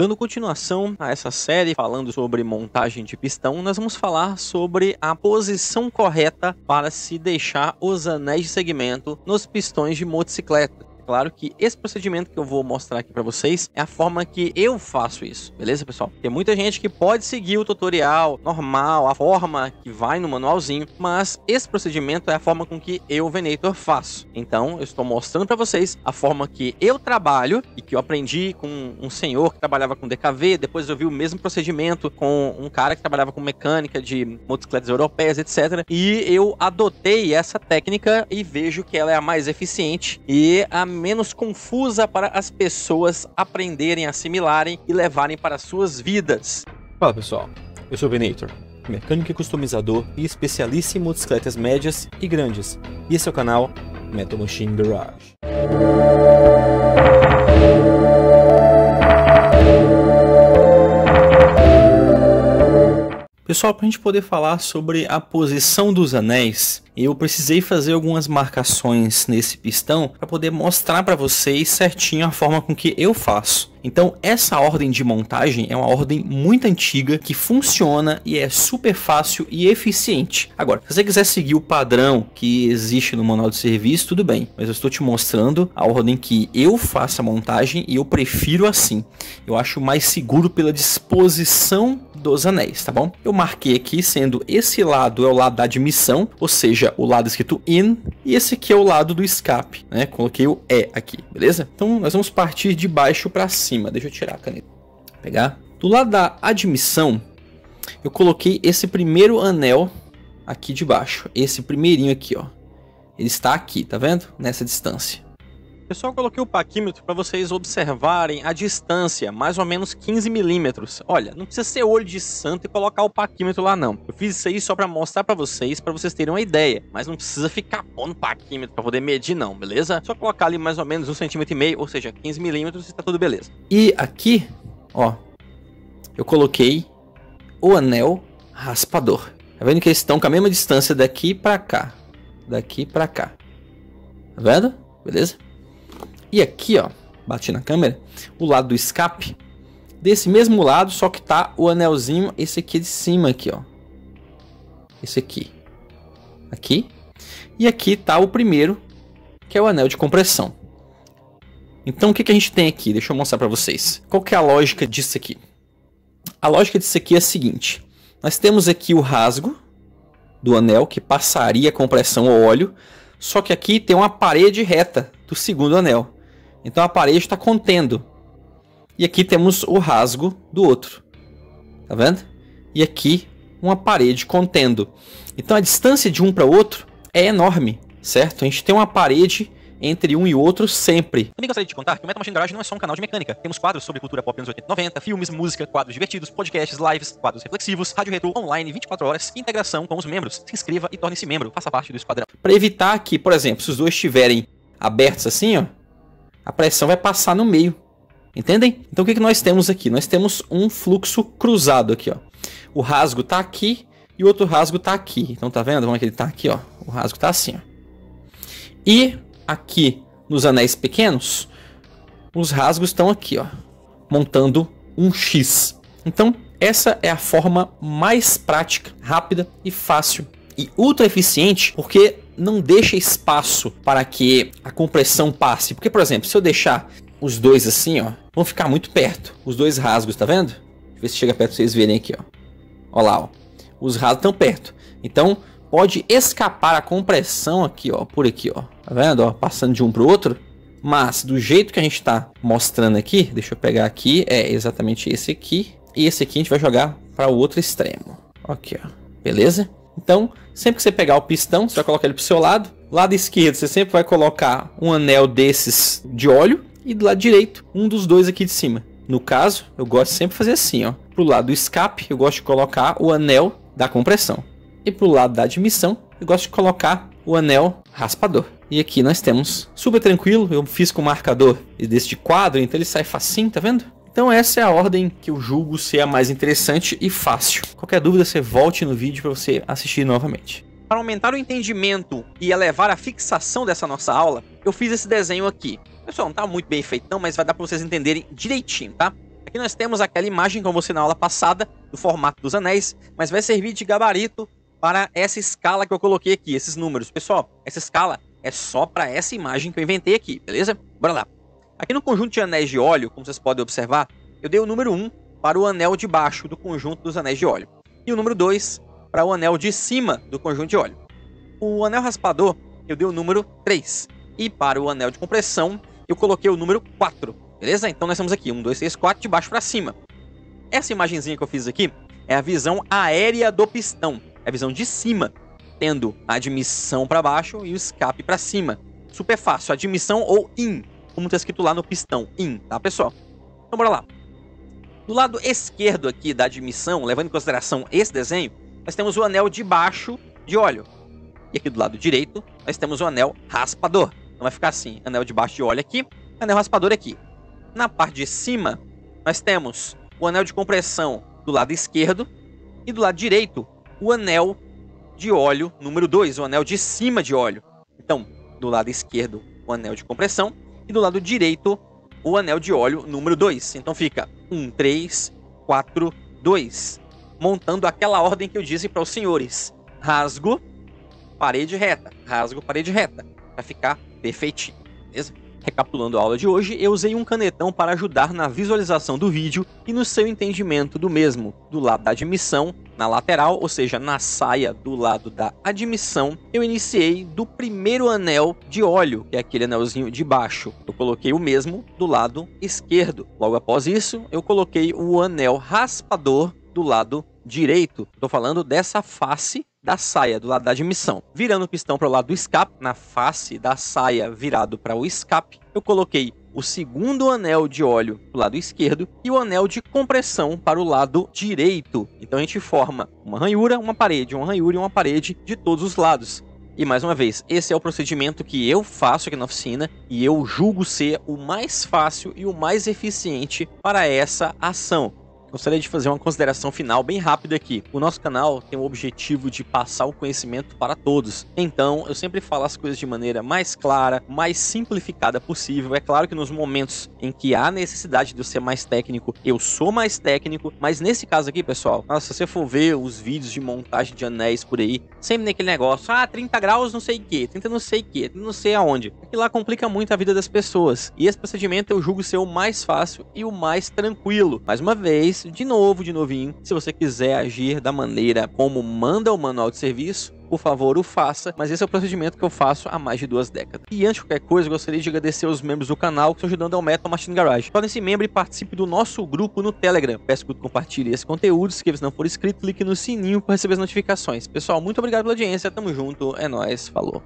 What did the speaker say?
Dando continuação a essa série falando sobre montagem de pistão, nós vamos falar sobre a posição correta para se deixar os anéis de segmento nos pistões de motocicleta. Claro que esse procedimento que eu vou mostrar aqui para vocês é a forma que eu faço isso, beleza, pessoal? Tem muita gente que pode seguir o tutorial normal, a forma que vai no manualzinho, mas esse procedimento é a forma com que eu, Venator, faço. Então, eu estou mostrando para vocês a forma que eu trabalho e que eu aprendi com um senhor que trabalhava com DKV, depois eu vi o mesmo procedimento com um cara que trabalhava com mecânica de motocicletas europeias, etc. E eu adotei essa técnica e vejo que ela é a mais eficiente e a menos confusa para as pessoas aprenderem, assimilarem e levarem para suas vidas. Fala pessoal, eu sou o Venator, mecânico e customizador e especialista em motocicletas médias e grandes. E esse é o canal Metal Machine Garage. Pessoal, para a gente poder falar sobre a posição dos anéis, eu precisei fazer algumas marcações nesse pistão para poder mostrar para vocês certinho a forma com que eu faço. Então essa ordem de montagem é uma ordem muito antiga que funciona e é super fácil e eficiente. Agora, se você quiser seguir o padrão que existe no manual de serviço, tudo bem, mas eu estou te mostrando a ordem que eu faço a montagem e eu prefiro assim. Eu acho mais seguro pela disposição dos anéis, tá bom? Eu marquei aqui sendo esse lado é o lado da admissão, ou seja, o lado escrito IN, e esse aqui é o lado do escape, né? Coloquei o E aqui, beleza? Então nós vamos partir de baixo para cima. Deixa eu tirar a caneta, pegar do lado da admissão. Eu coloquei esse primeiro anel aqui de baixo, esse primeirinho aqui, ó. Ele está aqui, tá vendo? Nessa distância. Pessoal, eu coloquei o paquímetro para vocês observarem a distância, mais ou menos 15 milímetros. Olha, não precisa ser olho de santo e colocar o paquímetro lá, não. Eu fiz isso aí só para mostrar para vocês terem uma ideia. Mas não precisa ficar pondo paquímetro para poder medir, não, beleza? Só colocar ali mais ou menos 1,5 cm, ou seja, 15 milímetros e tá tudo beleza. E aqui, ó, eu coloquei o anel raspador. Tá vendo que eles estão com a mesma distância daqui para cá. Daqui para cá. Tá vendo? Beleza? E aqui, ó, bati na câmera, o lado do escape, desse mesmo lado, só que tá o anelzinho, esse aqui de cima, aqui, ó. Esse aqui. Aqui. E aqui tá o primeiro, que é o anel de compressão. Então, o que que a gente tem aqui? Deixa eu mostrar pra vocês. Qual que é a lógica disso aqui? A lógica disso aqui é a seguinte. Nós temos aqui o rasgo do anel, que passaria a compressão ao óleo, só que aqui tem uma parede reta do segundo anel. Então a parede está contendo. E aqui temos o rasgo do outro. Tá vendo? E aqui uma parede contendo. Então a distância de um para o outro é enorme, certo? A gente tem uma parede entre um e outro sempre. Também gostaria de contar que o Metal Machine Garage não é só um canal de mecânica. Temos quadros sobre cultura pop nos 80 e 90, filmes, música, quadros divertidos, podcasts, lives, quadros reflexivos, rádio retrô online 24 horas, integração com os membros. Se inscreva e torne-se membro. Faça parte do esquadrão. Para evitar que, por exemplo, se os dois estiverem abertos assim, ó, a pressão vai passar no meio. Entendem? Então o que que nós temos aqui? Nós temos um fluxo cruzado aqui, ó. O rasgo tá aqui e o outro rasgo tá aqui. Então tá vendo como é que ele tá aqui, ó? O rasgo tá assim, ó. E aqui nos anéis pequenos, os rasgos estão aqui, ó, montando um X. Então essa é a forma mais prática, rápida e fácil e ultra eficiente, porque não deixa espaço para que a compressão passe. Porque, por exemplo, se eu deixar os dois assim, ó, vão ficar muito perto. Os dois rasgos, tá vendo? Deixa eu ver se chega perto pra vocês verem aqui, ó. Ó lá, ó. Os rasgos estão perto. Então, pode escapar a compressão aqui, ó, por aqui, ó. Tá vendo? Ó, passando de um pro outro. Mas, do jeito que a gente tá mostrando aqui, deixa eu pegar aqui, é exatamente esse aqui. E esse aqui a gente vai jogar para o outro extremo. Aqui, ó. Beleza? Então, sempre que você pegar o pistão, você vai colocar ele pro seu lado. Lado esquerdo, você sempre vai colocar um anel desses de óleo. E do lado direito, um dos dois aqui de cima. No caso, eu gosto de sempre fazer assim, ó. Pro lado do escape, eu gosto de colocar o anel da compressão. E pro lado da admissão, eu gosto de colocar o anel raspador. E aqui nós temos super tranquilo. Eu fiz com o marcador desse de quadro, então ele sai facinho, tá vendo? Então essa é a ordem que eu julgo ser a mais interessante e fácil. Qualquer dúvida, você volte no vídeo para você assistir novamente. Para aumentar o entendimento e elevar a fixação dessa nossa aula, eu fiz esse desenho aqui. Pessoal, não tá muito bem feito não, mas vai dar para vocês entenderem direitinho, tá? Aqui nós temos aquela imagem, como eu mostrei na aula passada, do formato dos anéis, mas vai servir de gabarito para essa escala que eu coloquei aqui, esses números. Pessoal, essa escala é só para essa imagem que eu inventei aqui, beleza? Bora lá. Aqui no conjunto de anéis de óleo, como vocês podem observar, eu dei o número 1 para o anel de baixo do conjunto dos anéis de óleo, e o número 2 para o anel de cima do conjunto de óleo. O anel raspador, eu dei o número 3, e para o anel de compressão, eu coloquei o número 4, beleza? Então nós temos aqui 1, 2, 3, 4, de baixo para cima. Essa imagenzinha que eu fiz aqui é a visão aérea do pistão. É a visão de cima, tendo a admissão para baixo e o escape para cima. Super fácil, admissão ou in, como está escrito lá no pistão, in, tá, pessoal? Então bora lá. Do lado esquerdo aqui da admissão, levando em consideração esse desenho, nós temos o anel de baixo de óleo. E aqui do lado direito, nós temos o anel raspador. Então vai ficar assim, anel de baixo de óleo aqui, anel raspador aqui. Na parte de cima, nós temos o anel de compressão do lado esquerdo e do lado direito, o anel de óleo número 2, o anel de cima de óleo. Então, do lado esquerdo, o anel de compressão, e do lado direito, o anel de óleo número 2. Então fica 1, 3, 4, 2, montando aquela ordem que eu disse para os senhores. Rasgo, parede reta, rasgo, parede reta, para ficar perfeitinho, beleza? Recapitulando a aula de hoje, eu usei um canetão para ajudar na visualização do vídeo e no seu entendimento do mesmo. Do lado da admissão, na lateral, ou seja, na saia do lado da admissão, eu iniciei do primeiro anel de óleo, que é aquele anelzinho de baixo. Eu coloquei o mesmo do lado esquerdo. Logo após isso, eu coloquei o anel raspador do lado direito. Estou falando dessa face da saia do lado da admissão. Virando o pistão para o lado do escape, na face da saia virado para o escape, eu coloquei o segundo anel de óleo do lado esquerdo e o anel de compressão para o lado direito. Então a gente forma uma ranhura, uma parede, uma ranhura e uma parede de todos os lados. E mais uma vez, esse é o procedimento que eu faço aqui na oficina e eu julgo ser o mais fácil e o mais eficiente para essa ação. Gostaria de fazer uma consideração final bem rápida aqui. O nosso canal tem o objetivo de passar o conhecimento para todos. Então, eu sempre falo as coisas de maneira mais clara, mais simplificada possível. É claro que nos momentos em que há necessidade de eu ser mais técnico, eu sou mais técnico. Mas nesse caso aqui, pessoal, se você for ver os vídeos de montagem de anéis por aí, sempre naquele negócio, 30 graus não sei o que, 30 não sei o que, não sei aonde. Aquilo lá complica muito a vida das pessoas. E esse procedimento eu julgo ser o mais fácil e o mais tranquilo. Mais uma vez, de novinho, se você quiser agir da maneira como manda o manual de serviço, por favor, o faça, mas esse é o procedimento que eu faço há mais de 2 décadas. E antes de qualquer coisa, eu gostaria de agradecer aos membros do canal que estão ajudando ao Metal Machine Garage. Torne-se membro e participe do nosso grupo no Telegram. Peço que compartilhe esse conteúdo, se não for inscrito, clique no sininho para receber as notificações. Pessoal, muito obrigado pela audiência, tamo junto, é nóis, falou.